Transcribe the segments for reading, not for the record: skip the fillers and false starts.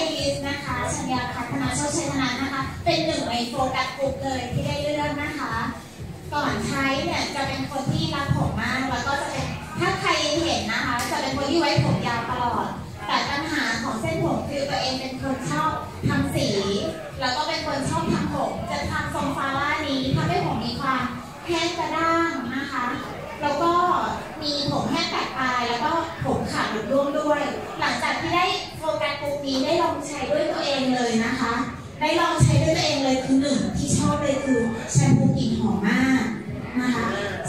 ในลิสต์นะคะชัญญาพัฒนาโชคชัยธนันท์นะคะเป็นหนึ่งในโฟกัสกลุ่มเลยที่ได้เลือกนะคะก่อนใช้เนี่ยจะเป็นคนที่รักผมมากแล้วก็จะเป็นถ้าใครเห็นนะคะจะเป็นคนที่ไว้ผมยาวตลอดแต่ปัญหาของเส้นผมคือตัวเองเป็นคนชอบทำสีแล้วก็เป็นคนชอบทำผมจะทำทรงฟาร่านี้ทำให้ผมมีความแห้งกระด้างนะคะแล้วก็มีผมแห้งแตกปลายแล้วก็ผมขาดหลุดร่วงด้วยหลังจากที่ได้โฟกัสกลุ่มนี้ได้ลองใช้ด้วยตัวเองเลยนะคะได้ลองใช้ด้วยตัวเองเลยคือหนึ่งที่ชอบเลยคือแชมพูกลิ่นหอมมากนะคะ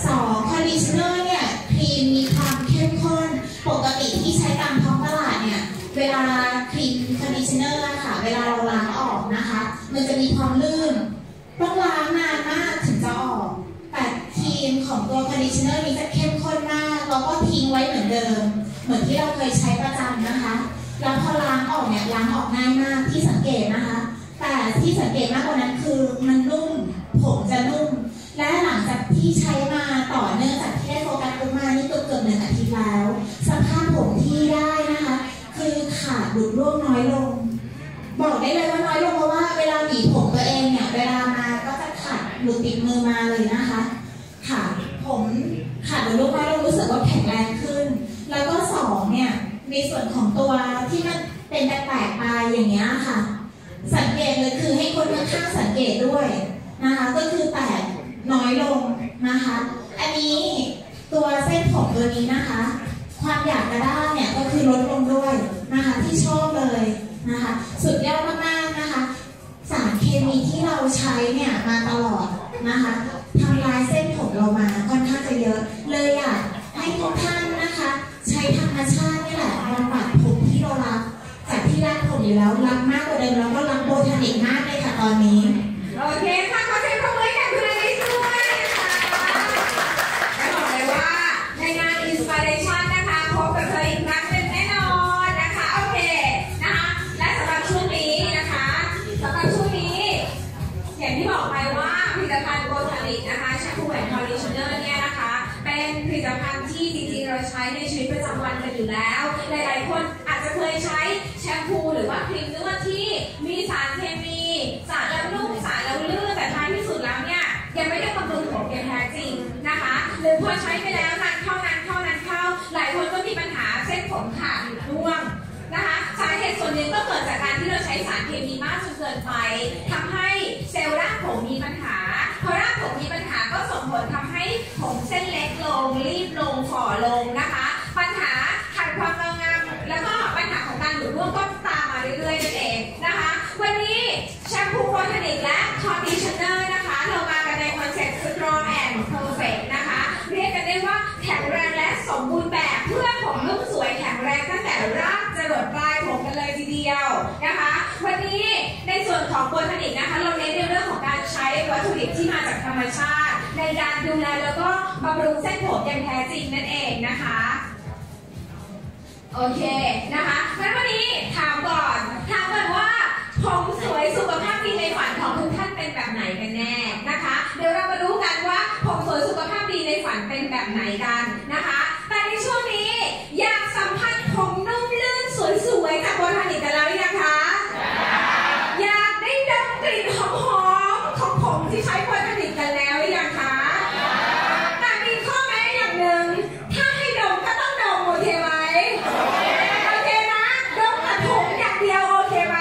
สองคอนดิชเนอร์เนี่ยครีมมีความเข้มข้นปกติที่ใช้ตามท้องตลาดเนี่ยเวลาครีมคอนดิชเนอร์ค่ะเวลาเราล้างออกนะคะมันจะมีความลื่นต้องล้างนานมากถึงจะออกแต่ครีมของตัวคอนดิชเนอร์นี้จะเข้มข้นมากแล้วก็ทิ้งไว้เหมือนเดิมเหมือนที่เราเคยใช้ประจำนะคะแล้วพอล้างออกเนี่ยล้างออกง่ายมากที่สังเกตนะคะแต่ที่สังเกตมากกว่านั้นคือมันนุ่มผมจะนุ่มและหลังจากที่ใช้มาต่อเนื่องจากที่ได้โฟกัสมานี่เกือบ1 อาทิตย์แล้วสภาพผมที่ได้นะคะคือขาดหลุดร่วงน้อยลงบอกได้เลยว่าน้อยลงเพราะว่าเวลาหวีผมตัวเองเนี่ยเวลามาก็จะขาดหลุดติดมือมาเลยนะคะค่ะผมขาดหลุดร่วงน้อยลงรู้สึกว่าแข็งแรงขึ้นแล้วก็สองเนี่ยในส่วนของตัวที่มันเป็นแตกปลายอย่างเงี้ยค่ะสังเกตเลยคือให้คนข้างๆสังเกตด้วยนะคะก็คือแตกน้อยลงนะคะอันนี้ตัวเส้นผมตัวนี้นะคะความอยากกระด้างเนี่ยก็คือลดลงด้วยนะคะที่ชอบเลยนะคะสุดยอดมากๆนะคะสารเคมีที่เราใช้เนี่ยมาตลอดนะคะทำลายเส้นผมเรามาค่อนข้างจะเยอะเลยอยากให้ทุกท่านนะคะใช้ธรรมชาตินี่แหละบำบัดผมที่เรารักจากที่รักผมอยู่แล้วรักมากกว่าเดิมแล้วก็รักโบทานิกมากเลยค่ะตอนนี้โอเคค่ะขอเชิญพบเลยค่ะคุณอะไรด้วยค่ะและบอกเลยว่าในงาน Inspiration นะคะพบกับเธออีกครั้งเป็นแน่นอนนะคะโอเคนะคะและสำหรับช่วงนี้นะคะสำหรับช่วงนี้อย่างที่บอกไปว่าผลิตภัณฑ์โบทานิกนะคะแชมพูแอนด์คอนดิชเนอร์เนี่ยนะคะเป็นผลิตภัณฑ์ที่จริงๆเราใช้ในชีวิตประจำวันกันอยู่แล้วหลายๆคนอาจจะเคยใช้แชมพูหรือว่าครีมนวดที่มีสารเคมีสารละลุ่มสารละลื่นแต่ท้ายที่สุดแล้วเนี่ยยังไม่ได้บำรุงผมอย่างแท้จริงนะคะหรือพอใช้ไปแล้วนานเท่าหลายคนก็มีปัญหาเส้นผมขาดหลุดร่วงนะคะสาเหตุส่วนหนึ่งก็เกิดจากการที่เราใช้สารเคมีมากจนเกินไปทำให้เซลล์รากผมมีปัญหาพอรากผมมีปัญหาก็ส่งผลทำให้ผมเส้นเล็กลงรีบลงฝ่อลงนะคะปัญหาขาดความงามแล้วก็ปัญหาของการหลุดร่วงก็ตามมาเรื่อยๆนั่นเองนะคะวันนี้แชมพูโบทานิกและคอนดิชเนอร์นะคะเรามากันในคอนเซ็ปต์ Strong and Perfect นะคะเรียกกันได้ว่าแข็งแรงและสมบูรณ์แบบเพื่อผมนุ่มสวยแข็งแรงตั้งแต่รากจรดปลายผมกันเลยทีเดียวนะคะวันนี้ในส่วนของโบทานิกนะคะเราเน้นในเรื่องของการใช้วัตถุดิบที่มาจากธรรมชาติในการดูแลแล้วก็บำรุงเส้นผมอย่างแท้จริงนั่นเองนะคะโอเคนะคะงั้นวันนี้ถามก่อนว่าผมสวยสุขภาพดีในฝันของทุกท่านเป็นแบบไหนกันแน่นะคะเดี๋ยวเรามารู้กันว่าผมสวยสุขภาพดีในฝันเป็นแบบไหนกันนะคะแต่ในช่วงนี้อยากสัมผัสผมนุ่มลื่นสวยๆจากโบทานิกกันแล้วยังคะอยากได้ดมกลิ่นหอมๆของผมที่ใช้โบทานิกกันแล้วยังคะแต่มีข้อแม้อย่างหนึ่งถ้าให้ดมก็ต้องดมโอเคไหมโอเคนะดมแต่ผมอย่างเดียวโอเคไหม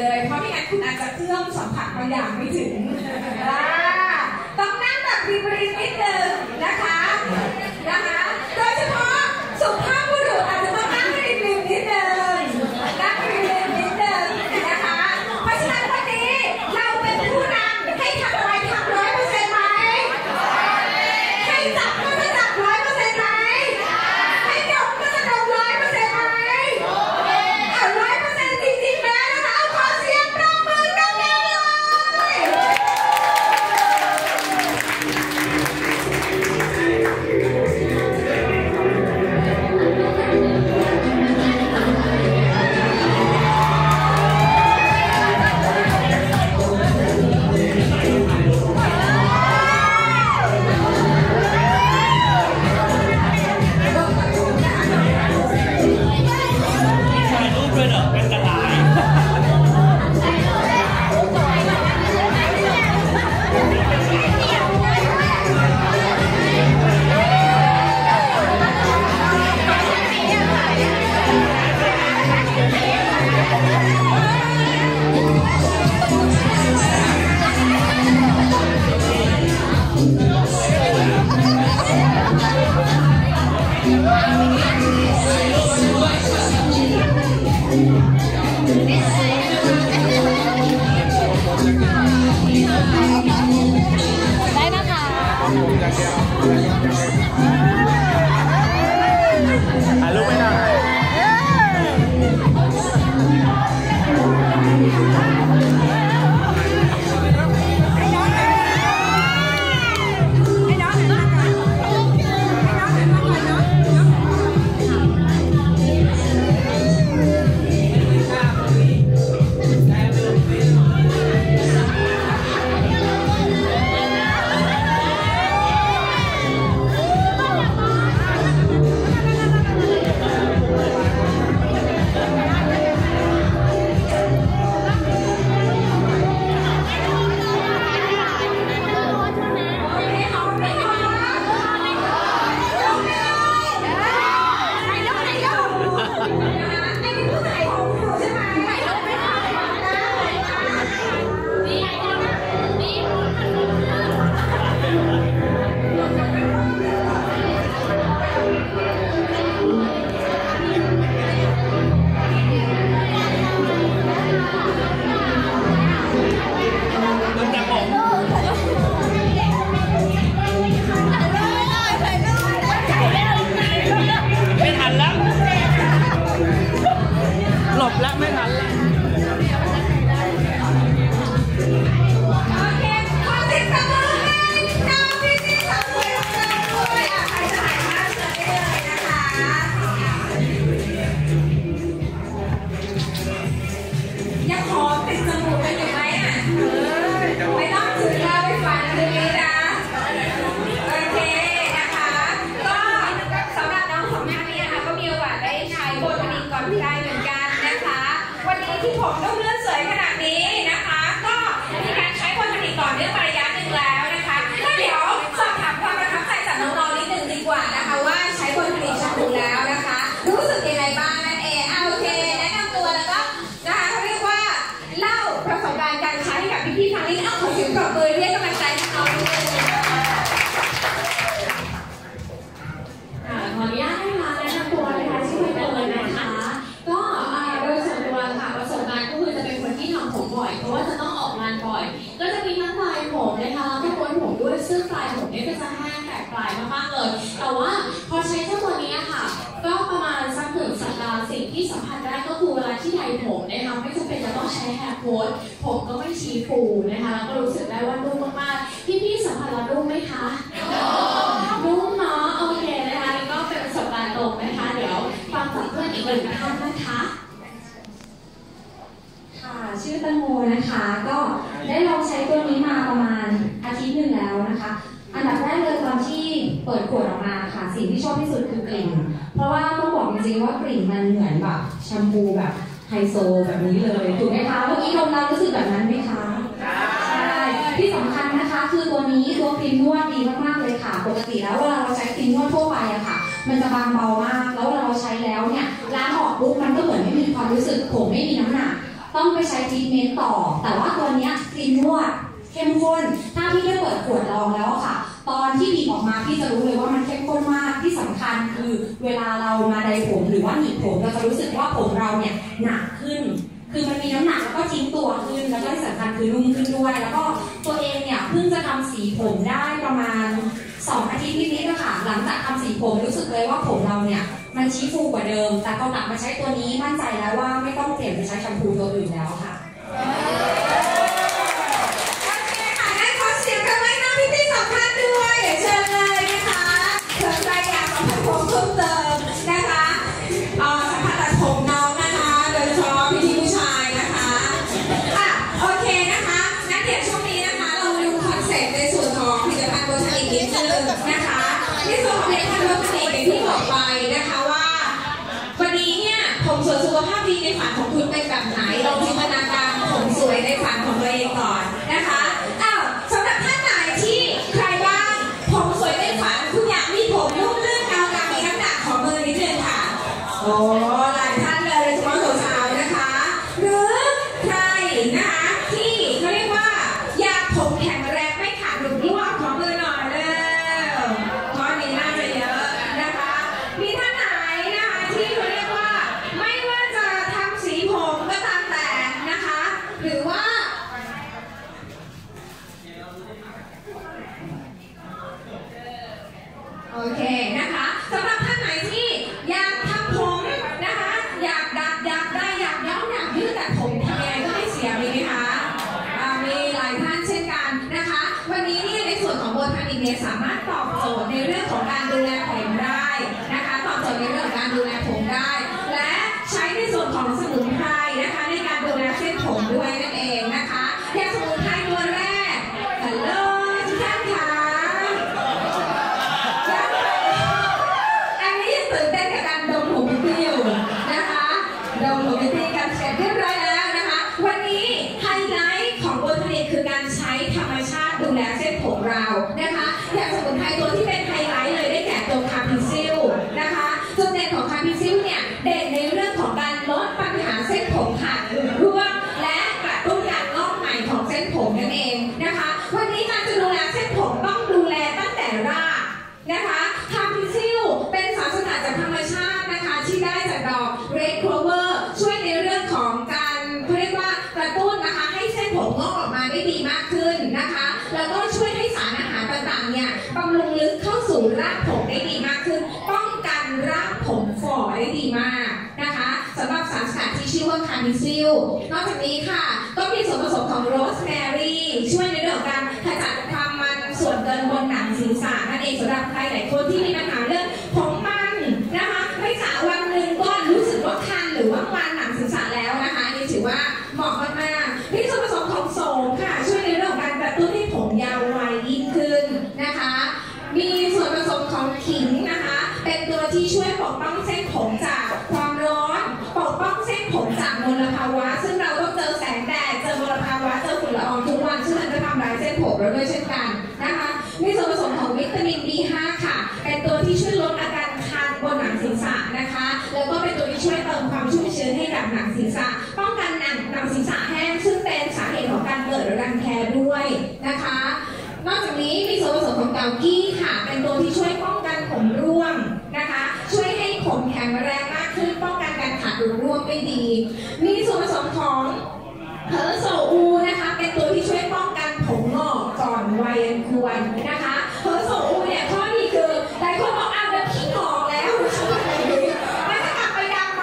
เลยเพราะไม่งั้นคุณอาจจะเอื้อมสัมผัสบางอย่างไม่ถึงต้องนั่งแบบริมริมนิดนึงนะคะโดยเฉพาะสุภาพบุรุษอาจจะต้องนั่งริมริมนิดนึงนะคะเพราะฉะนั้นวันนี้เราเป็นผู้นำให้ทำอะไรทำ100%ไหมให้จับก็จะจับ100%ไหมให้ดมก็จะดม100%ไหม แต่ สามารถตอบโจทย์ในเรื่องของการดูแลผมได้นะคะตอบโจทย์ในเรื่องของการดูแลผมได้และใช้ในส่วนของสมุนไพรนะคะในการดูแลเส้นผมด้วยนั่นเองนะคะยาสมุนไพรตัวแรกเลิศทุกท่านค่ะอันนี้ตื่นเต้นกับการดมผมพิธีอยู่นะคะดมผมพิธีกันเสร็จเรียบร้อยแล้วนะคะวันนี้ไฮไลท์ของโบทานิคคือการใช้ธรรมชาติดูแลเส้นผมเรานะคะยาสมุนไพรตัวที่เป็นไฮไลท์เลยได้แก่ตัวคาพิซิลนะคะจุดเด่นของคาพิซิลเนี่ยเด่นในเรื่องของการลดปัญหาเส้นผมขาดร่วงและกระตุ้นการงอกใหม่ของเส้นผมนั่นเองนะคะวันนี้การจะดูแลเส้นผมต้องดูแลตั้งแต่รากนะคะคาพิซิลเป็นสารสกัดจากธรรมชาตินะคะที่ได้จากดอกเรดโคลเวอร์ช่วยในเรื่องของการเรียกว่ากระตุ้นนะคะให้เส้นผมงอกออกมาได้ดีมากขึ้นนะคะแล้วก็ช่วยให้สารอาหารต่างๆเนี่ยบำรุงลึกเข้าสู่รากผมได้ดีมากขึ้นป้องกันรากผมฝ่อได้ดีมากนะคะสำหรับสารสกัดที่ชื่อว่าคาพิซิลนอกจากนี้ค่ะก็มีส่วนผสมของโรสแมรี่ช่วยในเรื่องของการขจัดความมันส่วนเกินบนหนังศีรษะนั่นเองสำหรับใครหลายคนที่มีปัญหาเรื่องผมมันนะคะไม่สระวันหนึ่งก็รู้สึกว่าคันหรือว่ามันหนังศีรษะแล้วนะคะนี่ถือว่าเหมาะมากๆมีส่วนผสมของโสมค่ะช่วยในเรื่องของการกระตุ้นให้ผมยาววัยยิ่งขึ้นนะคะมีส่วนผสมของขิงนะคะเป็นตัวที่ช่วยปกป้องเส้นผมจากความร้อนปกป้องเส้นผมจากมลภาวะซึ่งเราต้องเจอแสงแดดเจอมลภาวะเจอฝุ่นละอองทุกวันซึ่งมันจะทำลายเส้นผมเราด้วยเช่นกันนะคะมีส่วนผสมของวิตามิน B5 ค่ะเป็นตัวที่ช่วยลดอาการคันบนหนังศีรษะนะคะแล้วก็เป็นตัวที่ช่วยเติมความชุ่มชื้นให้กับหนังศีรษะป้องกันหนังศีรษะแห้งซึ่งเป็นสาเหตุของการเกิดรังแคด้วยนะคะนอกจากนี้มีส่วนผสมของเกากี้ค่ะเป็นตัวที่ช่วยป้องกันผมร่วงนะคะช่วยให้ผมแข็งแรงมากขึ้นป้องกันการขาดร่วงได้ดีมีส่วนผสมของเฮอร์โซอูนะคะเป็นตัวที่ช่วยป้องกันผมงอกก่อนวัยอันควรนะคะเฮอร์โซอูเนี่ยข้อดีคือหลายคนบอกอ้าวแล้วพี่งอกแล้วมันจะกลับไปดำไหม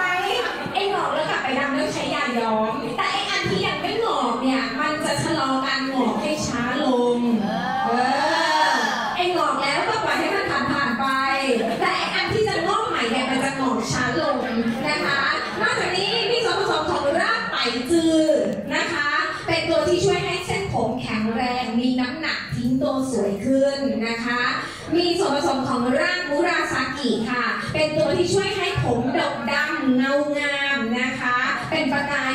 ไอ้งอกแล้วกลับไปดำแล้วใช้ยาย้อมแต่ไอ้อันที่ยังไม่งอกเนี่ยมันจะชะลอการงอกให้ช้าลงไอ้งอกแล้วก็ปล่อยให้มันผ่านไปแต่ไอ้อันที่จะงอกใหม่เนี่ยมันจะงอกช้าลงนะคะนอกจากนี้มีส่วนผสมของรากไหมจือนะคะเป็นตัวที่ช่วยให้เส้นผมแข็งแรงมีน้ำหนักทิ้งตัวสวยขึ้นนะคะมีส่วนผสมของรากมุราซากิค่ะเป็นตัวที่ช่วยให้ผมดกดำเงางามนะคะเป็นประกาย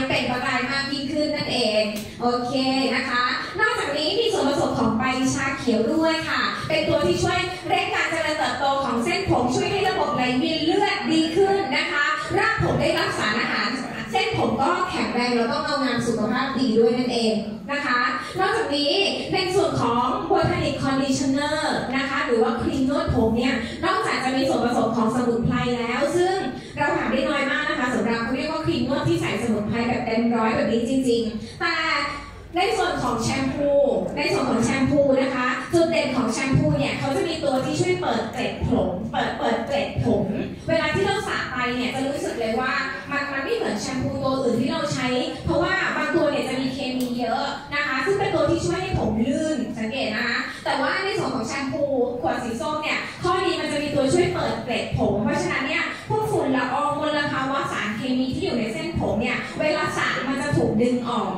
มากยิ่งขึ้นนั่นเองโอเคนะคะนอกจากนี้มีส่วนผสมของใบชาเขียวด้วยค่ะเป็นตัวที่ช่วยเร่งการเจริญเติบโตของเส้นผมช่วยให้ระบบไหลเวียนเลือดดีขึ้นนะคะรากผมได้รับสารอาหารเส้นผมก็แข็งแรงแล้วก็เงางามสุขภาพดีด้วยนั่นเองนะคะนอกจากนี้ในส่วนของโบทานิคคอนดิชเนอร์นะคะหรือว่าครีมนวดผมเนี่ยนอกจากจะมีส่วนผสมของสมุนไพรแล้วซึ่งเราหาได้น้อยมากนะคะสำหรับเขาเรียกว่าครีมนวดที่ใส่สมุนไพรแบบเต็มร้อยแบบนี้จริงๆแต่ในส่วนของแชมพูนะคะจุดเด่นของแชมพูเนี่ยเขาจะมีตัวที่ช่วยเปิดเกล็ดผมเปิดเกล็ดผมเวลาที่เราสระไปเนี่ยจะรู้สึกเลยว่ามันไม่เหมือนแชมพูตัวอื่นที่เราใช้เพราะว่าบางตัวเนี่ยจะมีเคมีเยอะนะคะซึ่งเป็นตัวที่ช่วยให้ผมลื่นสังเกตนะคะแต่ว่าในส่วนของแชมพูขวดสีส้มเนี่ยข้อดีมันจะมีตัวช่วยเปิดเกล็ดผมเพราะฉะนั้นเนี่ยพวกฝุ่นละอองมลภาวะสารเคมีที่อยู่ในเส้นผมเนี่ยเวลาสระมันจะถูกดึงออก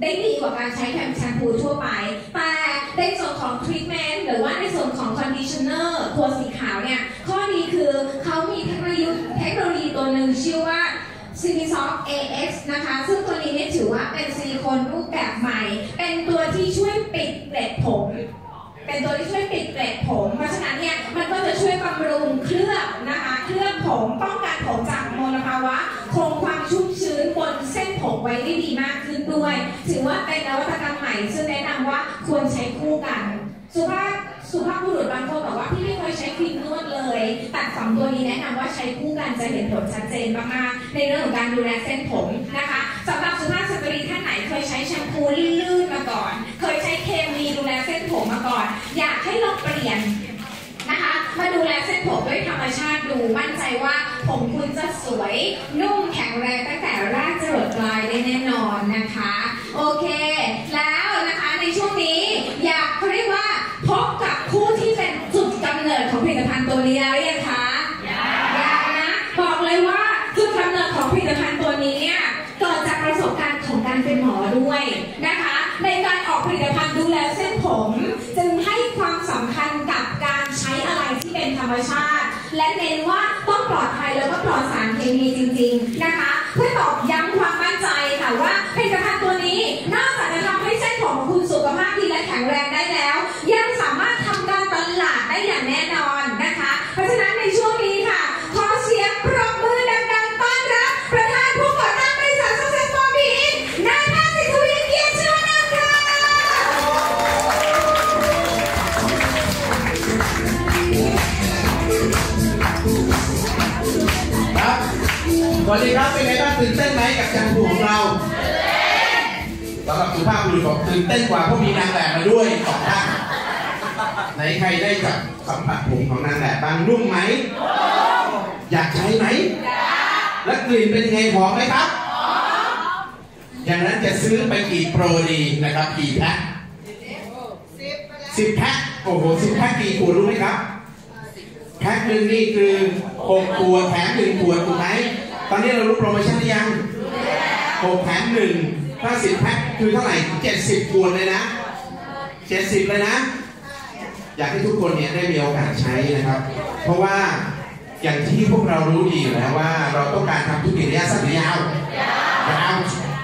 ได้ดีกว่าการใช้แชมพูทั่วไปแต่ในส่วนของทรีทเมนต์หรือว่าในส่วนของคอนดิชเนอร์ตัวสีขาวเนี่ยข้อดีคือเขามีเทคโนโลยีตัวหนึ่งชื่อว่าซิลิซอฟ AX นะคะซึ่งตัวนี้เนี่ยถือว่าเป็นซิลิโคนรูปแบบใหม่เป็นตัวที่ช่วยปิดเกล็ดผมเพราะฉะนั้นเนี่ยมันก็จะช่วยบำรุงเคลือบนะคะเคลือบผมป้องกันผมจากมลภาวะคงความชุ่มชื้นบนเส้นผมไว้ได้ดีมากขึ้นด้วยถือว่าเป็นนวัตกรรมใหม่ซึ่งแนะนำว่าควรใช้คู่กันสุภาพบุรุษบางคนบอกว่าพี่ไม่เคยใช้ครีมนวดเลยแต่สองตัวนี้แนะนำว่าใช้คู่กันจะเห็นผลชัดเจนมากๆในเรื่องของการดูแลเส้นผมนะคะสำหรับสุภาพสตรีท่านไหนเคยใช้แชมพูลื่นๆมาก่อนเคยใช้เคมีดูแลเส้นผมมาก่อนอยากให้ลองเปลี่ยนนะคะมาดูแลเส้นผมด้วยธรรมชาติดูมั่นใจว่าผมคุณจะสวยนุ่มแข็งแรงตั้งแต่รากจรดปลายได้แน่นอนนะคะโอเคแล้วนะคะในช่วงนี้อยากเรียกว่าพบกับคู่ที่เป็น นะคะในการออกผลิตภัณฑ์ดูแลเส้นผมจึงให้ความสำคัญกับการใช้อะไรที่เป็นธรรมชาติและเน้นว่าต้องปลอดภัยแล้วก็ปลอดสารเคมีจริงๆนะคะเพื่อตอบย้ำความมั่นใจค่ะว่าผลิตภัณฑ์ตัวนี้นอกจากจะทำให้เส้นผมของคุณสุขภาพดีและแข็งแรงได้แล้วยังสามารถทำการตลาดได้อย่างแน่นอนนะคะเพราะฉะนั้นในช่วงนี้ค่ะขอเสียงปรบมือดังๆต้อนรับประธานผู้ก่อตั้งบริษัทซักเซสบอดี้อินนายแพทย์สิทธวิเกียรติชวนันท์ค่ะครับสวัสดีครับเป็นไงบ้างตื่นเต้นไหมกับการพูดของเราสำหรับสุภาพบุรุษบอกตื่นเต้นกว่าเพราะมีนางแบบมาด้วยสองท่านไหนใครได้จับสัมผัสผมของนางแบบบ้างนุ่มไหมอยากใช้ไหมและกลิ่นเป็นไงหอมไหมครับอย่างนั้นจะซื้อไปกี่โปรดีนะครับกี่แพ็ค10 แพ็คโอ้โห10 แพ็คกี่ขวดรู้ไหมครับแพ็คหนึ่งนี่คือ6 ขวดแถม1 ขวดถูกไหมตอนนี้เรารู้โปรโมชั่นหรือยัง6 แถม 1ถ้า10 แพ็คคือเท่าไหร่70 ขวดเลยนะ70เลยนะอยากให้ทุกคนเนี่ยได้มีโอกาสใช้นะครับเพราะว่าอย่างที่พวกเรารู้ดีอยู่แล้วว่าเราต้องการทำธุรกิจระยะสั้นหรือยาว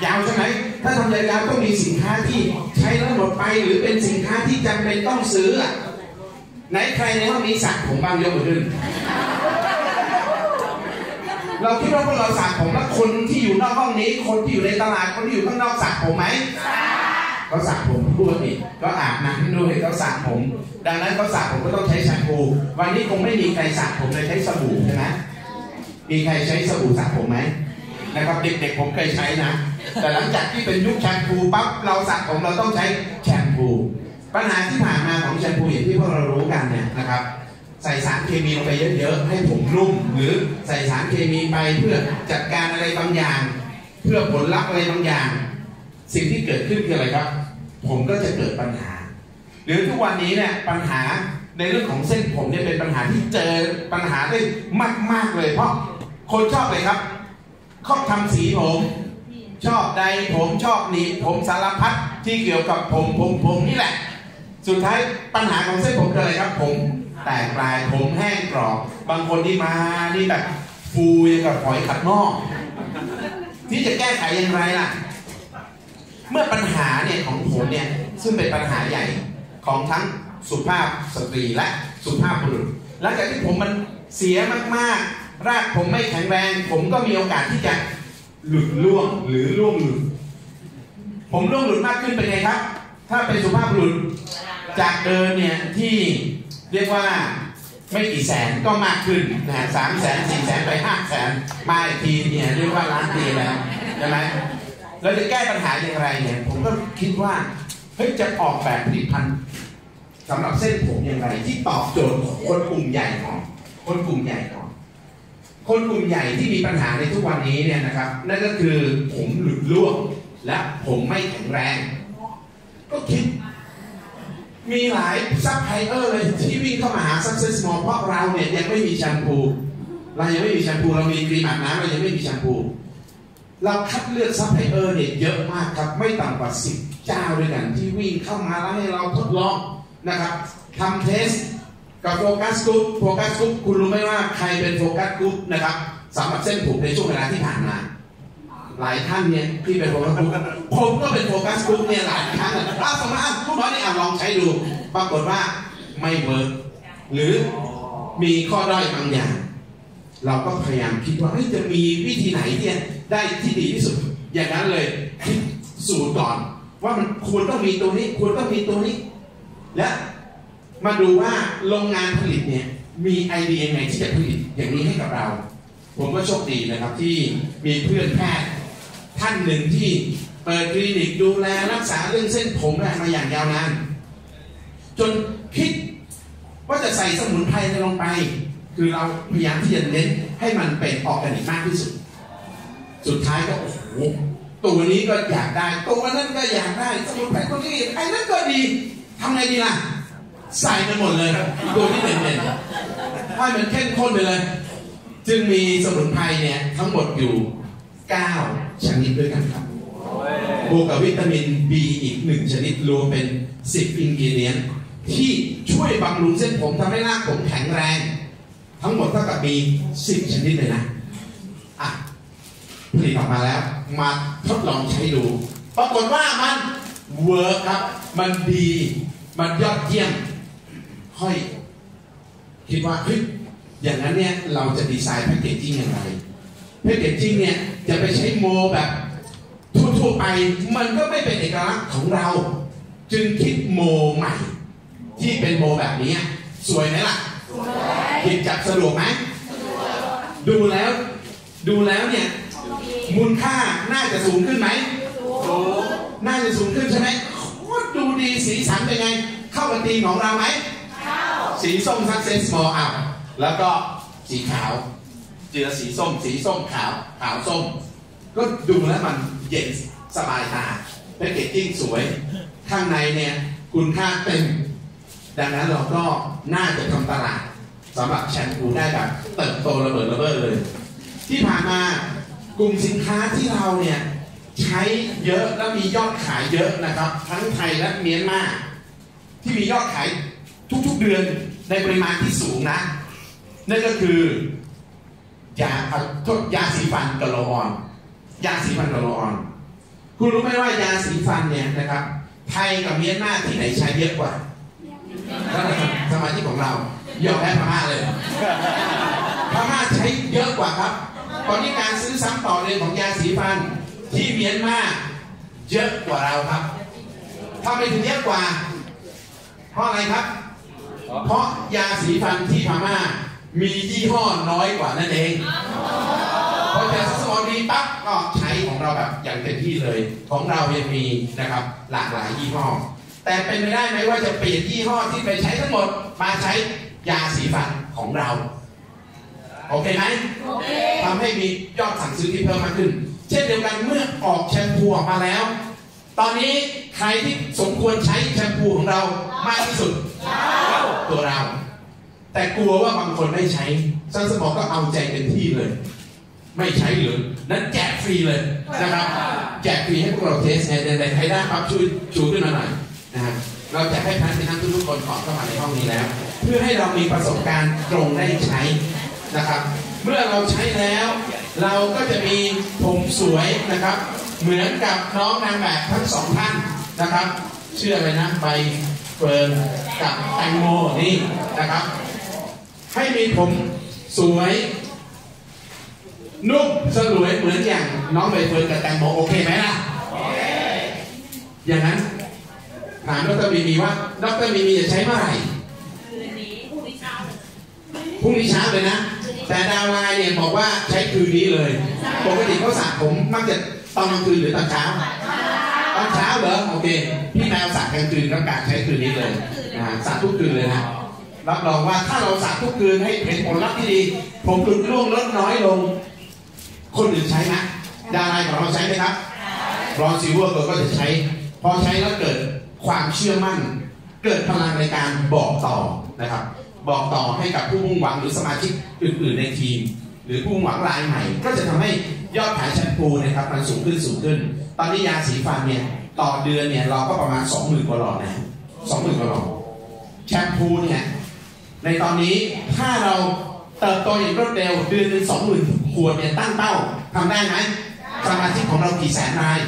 ยาวใช่ไหมถ้าทำระยะยาวต้องมีสินค้าที่ใช้แล้วหมดไปหรือเป็นสินค้าที่จำเป็นต้องซื้อไหนใครในห้องนี้สระผมบ้างยกมือขึ้นเราคิดว่าพวกเราสระผมแล้วคนที่อยู่นอกห้องนี้คนที่อยู่ในตลาดคนที่อยู่ข้างนอกสระผมไหมก็สระผมด้วยก็อาบน้ำด้วยก็สระผมดังนั้นก็สระผมก็ต้องใช้แชมพูวันนี้คงไม่มีใครสระผมเลยใช้สบู่ใช่ไหมมีใครใช้สบู่สระผมไหมนะครับเด็กๆผมเคยใช้นะแต่หลังจากที่เป็นยุคแชมพูปั๊บเราสระผมเราต้องใช้แชมพูปัญหาที่ผ่านมาของแชมพูอย่างที่พวกเรารู้กันเนี่ยนะครับใส่สารเคมีลงไปเยอะๆให้ผมนุ่มหรือใส่สารเคมีไปเพื่อจัดการอะไรบางอย่างเพื่อผลลัพธ์อะไรบางอย่างสิ่งที่เกิดขึ้นคืออะไรครับผมก็จะเกิดปัญหาหรือทุกวันนี้เนี่ยปัญหาในเรื่องของเส้นผมเนี่ยเป็นปัญหาที่เจอปัญหาได้มากๆเลยเพราะคนชอบเลยครับชอบทำสีผมชอบใดผมชอบหนีผมสารพัดที่เกี่ยวกับผมนี่แหละสุดท้ายปัญหาของเส้นผมคืออะไรครับผมแตกปลายผมแห้งกรอบบางคนที่มานี่แบบฟูอย่างกับหอยขัดงอกที่จะแก้ไขอย่างไรล่ะเมื่อปัญหาเนี่ยของผมเนี่ยซึ่งเป็นปัญหาใหญ่ของทั้งสุภาพสตรีและสุภาพบุรุษหลังจากที่ผมมันเสียมากๆรากผมไม่แข็งแรงผมก็มีโอกาสที่จะหลุดร่วงหรือร่วงหลุดผมร่วงหลุดมากขึ้นเป็นไงครับถ้าเป็นสุภาพบุรุษจากเดิมเนี่ยที่เรียกว่าไม่กี่แสนก็มากขึ้นนะ300,000 400,000ไป500,000มาอีกทีเนี่ยเรียกว่าล้านทีแล้วใช่ไหมเราจะแก้ปัญหาอย่างไรเนี่ยผมก็คิดว่าเฮ้ยจะออกแบบผลิตภัณฑ์สำหรับเส้นผมอย่างไรที่ตอบโจทย์คนกลุ่มใหญ่ของคนกลุ่มใหญ่ที่มีปัญหาในทุกวันนี้เนี่ยนะครับนั่นก็คือผมหลุดร่วงและผมไม่แข็งแรงก็คิดมีหลายซัพพลายเออร์เลยที่วิ่งเข้ามาหาซักเซสมอลเพราะเราเนี่ยยังไม่มีแชมพูเรามีครีมอาบน้ำเรายังไม่มีแชมพูเราคัดเลือกซัพพลายเออร์เนี่ยเยอะมากครับไม่ต่ำกว่า10 เจ้าด้วยกันที่วิ่งเข้ามาแล้วให้เราทดลองนะครับทำเทสกับโฟกัสกรุ๊ปคุณรู้ไหมว่าใครเป็นโฟกัสกรุ๊ปนะครับสำหรับเส้นผมในช่วงเวลาที่ผ่านมาหลายท่านเนี่ยที่เป็นโฟกัสกรุ๊ปผมก็เป็นโฟกัสกรุ๊ปเนี่ยหลายครั้งเอาสมมติคุณน้อยเนี่ยลองใช้ดูปรากฏว่าไม่เวิร์กหรือมีข้อด้อยบางอย่างเราก็พยายามคิดว่าจะมีวิธีไหนเนี่ยได้ที่ดีที่สุดอย่างนั้นเลยสูตรก่อนว่ามันควรต้องมีตัวนี้ควรต้องมีตัวนี้และมาดูว่าโรงงานผลิตเนี่ยมีไอเดียยังไงที่จะผลิตอย่างนี้ให้กับเราผมก็โชคดีนะครับที่มีเพื่อนแพทย์ท่านหนึ่งที่เปิดคลินิกดูแลรักษาเรื่องเส้นผมมาอย่างยาวนานจนคิดว่าจะใส่สมุนไพรลงไปคือเราพยายามที่จะเน้นให้มันเป็นออร์แกนิกมากที่สุดสุดท้ายก็โอ้โหตัวนี้ก็อยากได้ตัวนั้นก็อยากได้สมุนไพรตัวนี้ไอ้นั่นก็ดีทำไงดีล่ะใส่มันหมดเลยตัวที่เด่นให้มันเข้มข้นไปเลยจึงมีสมุนไพรเนี่ยทั้งหมดอยู่9 ชนิดด้วยกันครับ บวกกับวิตามิน B อีก1ชนิดรวมเป็น10 อินกิเนียนที่ช่วยบำรุงเส้นผมทำให้หน้าผมแข็งแรงทั้งหมดเท่ากับมี10ชนิดเลยนะอ่ะผลิตออกมาแล้วมาทดลองใช้ดูปรากฏว่ามันเวิร์คครับมันดีมันยอดเยี่ยมค่อยคิดว่าเฮ้ยอย่างนั้นเนี่ยเราจะดีไซน์แพ็กเกจจิ้งอย่างไรแพ็กเกจจิ้งเนี่ยจะไปใช้โมแบบทั่วๆไปมันก็ไม่เป็นเอกลักษณ์ของเราจึงคิดโมใหม่ที่เป็นโมแบบนี้สวยไหมล่ะสวยหยิบจับสะดวกไหมสะดวกดูแล้วเนี่ยมูลค่าน่าจะสูงขึ้นไหมสูงน่าจะสูงขึ้นใช่ไหมโคตรดูดีสีสันเป็นไงเข้ากันตีของเราไหมเข้าสีส้มซักเซสมอลอัพแล้วก็สีขาวเจือสีส้มขาวส้มก็ดูแล้วมันเย็นสบายตาแพ็กเกจจิ้งสวยข้างในเนี่ยคุณค่าเต็มดังนั้นเราก็น่าจะทำตลาดสำหรับแชมพูได้แบบเติบโตระเบิดระเบ้อเลยที่ผ่านมากลุ่มสินค้าที่เราเนี่ยใช้เยอะและมียอดขายเยอะนะครับทั้งไทยและเมียนมาที่มียอดขายทุกๆเดือนในปริมาณที่สูงนะนั่นก็คือยาสีฟันกะโลออนยาสีฟันกะโลออนคุณรู้ไหมว่ายาสีฟันเนี่ยนะครับไทยกับเมียนมาที่ไหนใช้เยอะกว่าสมาชิกของเรายอมแพ้พม่าเลยพม่าใช้เยอะกว่าครับตอนนี้การซื้อซ้ำต่อเนื่องของยาสีฟันที่เมียนมาเยอะกว่าเราครับทำไมถึงเยอะกว่าเพราะอะไรครับเพราะยาสีฟันที่พม่ามียี่ห้อน้อยกว่านั่นเองพอแต่สมองดีปั๊บก็ใช้ของเราแบบอย่างเต็มที่เลยของเรายังมีนะครับหลากหลายยี่ห้อแต่เป็นไปได้ไหมว่าจะเปลี่ยนยี่ห้อที่ไปใช้ทั้งหมดมาใช้ยาสีฟันของเราโอเคไหมทำให้มียอดสั่งซื้อที่เพิ่มมากขึ้นเช่นเดียวกันเมื่อออกแชมพูออกมาแล้วตอนนี้ใครที่สมควรใช้แชมพูของเรามากที่สุดตัวเราแต่กลัวว่าบางคนไม่ใช้ซันสมองก็เอาใจเต็มที่เลยไม่ใช้หรือนั้นแจกฟรีเลยนะครับแจกฟรีให้พวกเราเทสในใครได้ครับช่วยชูขึ้นมาหน่อยนะฮะเราจะให้ท่านทุกคนขอเข้ามาในห้องนี้แล้วเพื่อให้เรามีประสบการณ์ตรงได้ใช้นะครับเมื่อเราใช้แล้วเราก็จะมีผมสวยนะครับเหมือนกับน้องนางแบบทั้งสองท่านนะครับเชื่อเลยนะใบเฟิร์นกับแตงโมนี่นะครับให้มีผมสวยนุ่มสลวยเหมือนอย่างน้องใบเฟิร์นกับแตงโมโอเคไหมล่ะโอเคอย่างนั้นถามดร.มีมีว่าดร.มีมีจะใช้เมื่อไหร่คืนนี้พรุ่งนี้เช้าเลยนะแต่ดาวไลน์เนี่ยบอกว่าใช้คืนนี้เลยปกติเขาสระผมมักจะตอนกลางคืนหรือตอนเช้าตอนเช้าเหรอโอเคพี่แมวสระกลางคืนต้องการใช้คืนนี้เลยสระทุกคืนเลยนะรับรองว่าถ้าเราสระทุกคืนให้เป็นผลลัพธ์ที่ดีผมหลุดร่วงลดน้อยลงคนอื่นใช้นะดาวไลน์ของเราใช้ไหมครับรอนซิลเวอร์ก็จะใช้พอใช้แล้วเกิดความเชื่อมั่นเกิดพลังในการบอกต่อนะครับบอกต่อให้กับผู้มุ่งหวังหรือสมาชิกอื่นๆในทีมหรือผู้มุ่งหวังรายใหม่ก็จะทำให้ยอดขายแชมพูนะครับมันสูงขึ้นตอนนี้ยาสีฟันเนี่ยต่อเดือนเนี่ยเราก็ประมาณ 20,000 กว่าหลอดนะกว่าหลอดแชมพูเนี่ยในตอนนี้ถ้าเราเติบโตอย่างรวดเร็วเดือนนึง 20,000 ขวดเนี่ยตั้งเป้าทำได้ไหมสมาชิกของเรากี่แสนราย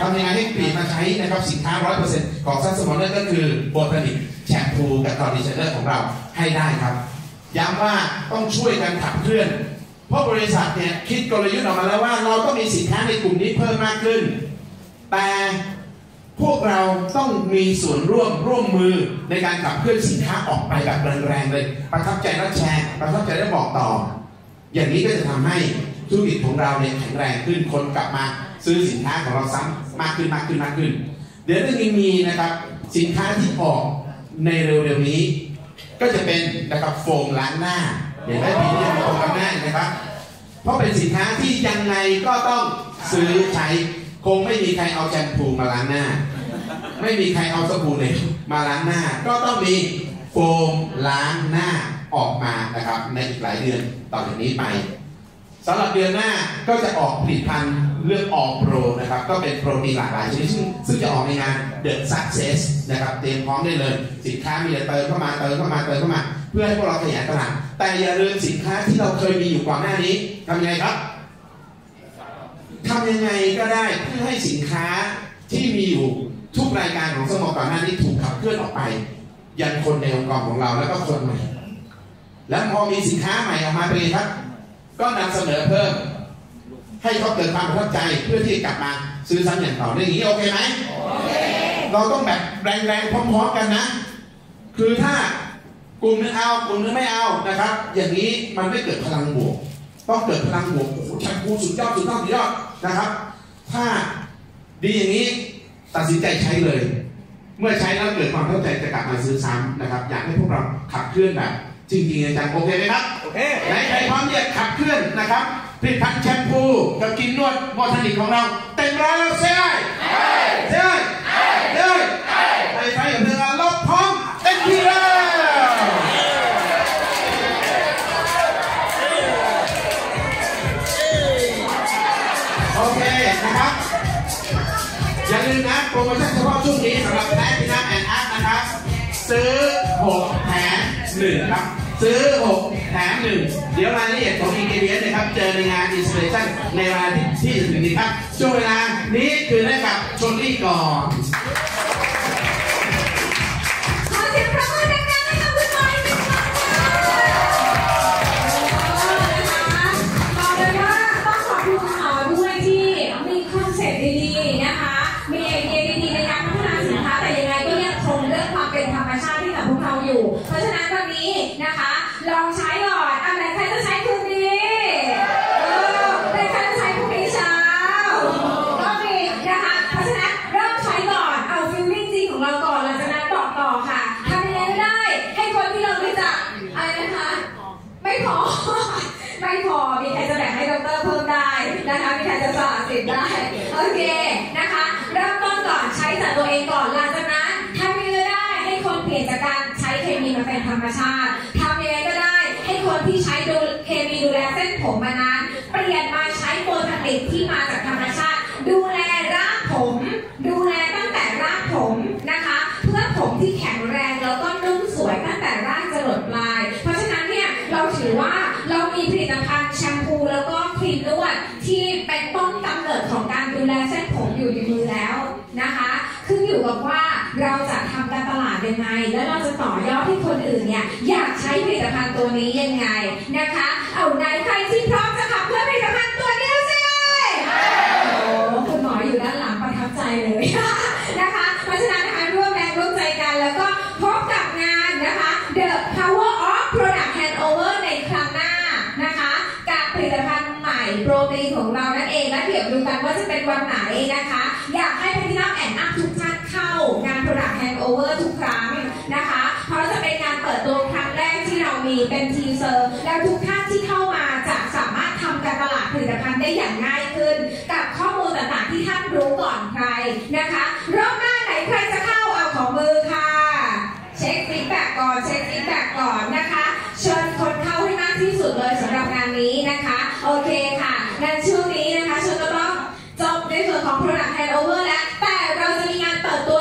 ทำยังไงให้เปลี่ยนมาใช้นะครับสินค้า 100% ของซันสมอลเลอร์ก็คือโบทานิคแชมพูกับคอนดิชเนอร์ของเราให้ได้ครับย้ำว่าต้องช่วยกันขับเคลื่อนเพราะบริษัทเนี่ยคิดกลยุทธ์ออกมาแล้วว่าเราต้องมีสินค้าในกลุ่มนี้เพิ่มมากขึ้นแต่พวกเราต้องมีส่วนร่วมมือในการขับเคลื่อนสินค้าออกไปแบบแรงๆเลยประทับใจและแชร์ประทับใจและบอกต่ออย่างนี้ก็จะทำให้ธุรกิจของเราเนี่ยแข็งแรงขึ้นคนกลับมาซื้อสินค้าของเราซ้ำมากขึ้นเดี๋ยวเรื่องนี้มีนะครับสินค้าที่ออกในเร็วๆนี้ก็จะเป็นนะครับโฟมล้างหน้าเดี๋ยวได้ปีนี้โฟมล้างหน้านะครับเพราะเป็นสินค้าที่ยังไงก็ต้องซื้อใช้คงไม่มีใครเอาแชมพูมาล้างหน้าไม่มีใครเอาสบู่เหลวมาล้างหน้าก็ต้องมีโฟมล้างหน้าออกมานะครับในอีกหลายเดือนต่อจากนี้ไปสำหรับเดือนหน้าก็จะออกผลิตภัณฑ์ เรื่อง All Pro นะครับก็เป็นโปรตีนหลากหลายชนิดซึ่งจะออกในงาน The Success นะครับเตรียมพร้อมได้เลยสินค้ามีแต่เติมเข้ามาเพื่อให้พวกเราขยายตลาดแต่อย่าลืมสินค้าที่เราเคยมีอยู่ก่อนหน้านี้ทำยังไงครับทำยังไงก็ได้เพื่อให้สินค้าที่มีอยู่ทุกรายการของสโมสรก่อนหน้านี้ถูกขับเคลื่อนออกไปยันคนในองค์กรของเราแล้วก็คนใหม่แล้วพอมีสินค้าใหม่ออกมาเป็นครับก็นำเสนอเพิ่มให้เขาเกิดความประทับใจเพื่อที่จะกลับมาซื้อซ้ำอย่างต่อเนื่องอย่างนี้โอเคไหมเราต้องแบบแรงๆพร้อมๆกันนะคือถ้ากลุ่มนึงเอากลุ่มนึงไม่เอานะครับอย่างนี้มันไม่เกิดพลังบวกต้องเกิดพลังบวกชักกูสุดยอดนะครับถ้าดีอย่างนี้ตัดสินใจใช้เลยเมื่อใช้แล้วเกิดความเข้าใจจะกลับมาซื้อซ้ำนะครับอยากให้พวกเราขับเคลื่อนแบบจริงๆอาจารย์โอเคไหมครับโอเคไหนใครพร้อมที่จะขับเคลื่อนนะครับผลิตภัณฑ์แชมพูกับกินนวดบอทานิกของเราเต็มร้อยแล้วเซ่ยไปกับเพื่อนเราพร้อมเต็มที่เลยโอเคนะครับอย่าลืมนะโปรโมชั่นเฉพาะช่วงนี้สำหรับแพทย์ที่นั่งแอนอัพนะครับซื้อ6 แถม 1ครับซื้อ6 แถม 1เดี๋ยวรายละเอียดของ ingredient นะครับเจอในงาน installation ในเวลาที่ถึงนี้ครับช่วงเวลานี้คือได้กับชลลี่ก่อนขอเสียงปรบมือดังๆให้กับคุณบอยอีกครั้งนะคะบอกเลยว่าต้องขอบคุณคุณหมอด้วยที่มีคอนเซ็ปต์ดีๆนะคะมีไอเดียดีๆในการพัฒนาสินค้าแต่ยังไงก็ยังคงเรื่องความเป็นธรรมชาติที่กับพวกเราอยู่เพราะฉะนั้นวันนี้นะคะลองใช้ก่อนอะไรใครจะใช้คืนนี้อะไรใครจะใช้พรุ่งนี้เช้าก็มีนะคะเพราะฉะนั้นเริ่มใช้ก่อนเอาฟีลลิ่งจริงของเราก่อนหลังจากนั้นบอกต่อค่ะทำยังไงก็ได้ให้คนที่เราไม่จับอะไรนะคะไม่พอมีใครจะแบ่งให้ดร.เพิ่มได้นะคะมีใครจะสละสิทธิ์ได้โอเคนะคะเริ่มต้นก่อนใช้จากตัวเองก่อนหลังจากนั้นทำยังไงก็ได้ให้คนเปลี่ยนจากการใช้เคมีมาเป็นธรรมชาติที่ใช้ดูเคมีดูแลเส้นผมมานานเปลี่ยนมาใช้โปรตีนที่มาจากธรรมชาติดูแลรากผมดูแลตั้งแต่รากผมนะคะเพื่อผมที่แข็งแรงแล้วก็นุ่มสวยตั้งแต่รากจรดปลายเพราะฉะนั้นเนี่ยเราถือว่าเรามีผลิตภัณฑ์แชมพูแล้วก็ครีมนวดที่เป็นต้นกำเนิดของการดูแลเส้นผมอยู่ในมือแล้วนะคะขึ้นอยู่กับว่าเราจะทำการตลาดยังไงแล้วเราจะต่อยอดให้คนอื่นเนี่ยอยากใช้ผลิตภัณฑ์ตัวนี้ยังไงนะคะเอาไหนใครที่พร้อมจะขับเพื่อผลิตภัณฑ์ตัวนี้ใช่ไหมโอ้คุณหมออยู่ด้านหลังประทับใจเลยนะคะเพราะฉะนั้นนะคะร่วมแรงร่วมใจกันแล้วก็พบกับงานนะคะ The Power of Product Handover ในครั้งหน้านะคะกับผลิตภัณฑ์ใหม่โปรตีนของเรานั่นเองและเดี๋ยวดูกันว่าจะเป็นวันไหนนะคะอยากให้พี่น้องแอนอัพทุกท่านเข้างานProduct Handoverทุกครั้งนะคะเพราะจะเป็นงานเปิดตัวครั้งแรกที่เรามีเป็นทีเซอร์และทุกท่านที่เข้ามาจะสามารถทำการตลาดผลิตภัณฑ์ได้อย่างง่ายขึ้นกับข้อมูลต่างๆที่ท่านรู้ก่อนใครนะคะรอบหน้าไหนใครจะเข้าเอาของมือค่ะเช็คฟีดแบ็กก่อนนะคะเชิญคนเข้าให้มากที่สุดเลยสำหรับงานนี้นะคะโอเคค่ะในช่วงนี้นะคะชวนก็ต้องจบในส่วนของProduct Handoverแล้วแต่เราจะมีงานเปิดตัว